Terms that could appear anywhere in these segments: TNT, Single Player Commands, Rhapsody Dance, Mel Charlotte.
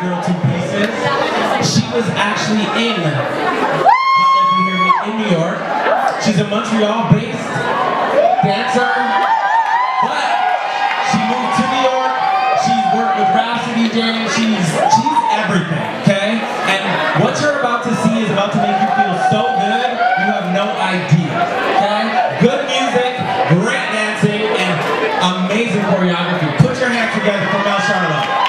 girl to pieces. She was actually in, in New York. She's a Montreal-based dancer, but she moved to New York. She's worked with Rhapsody Dance. She's everything, okay? And what you're about to see is about to make you feel so good, you have no idea, okay? Good music, great dancing, and amazing choreography. Put your hands together for Mel Charlotte.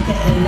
I'm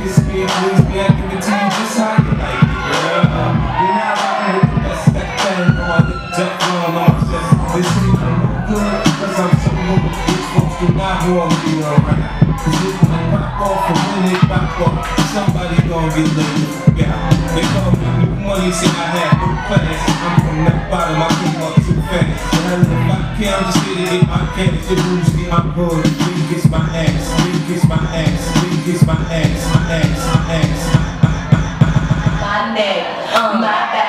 just here to get my cash. The rules be my hood. Nigga gets my ass. It's my ex, my neck, my back.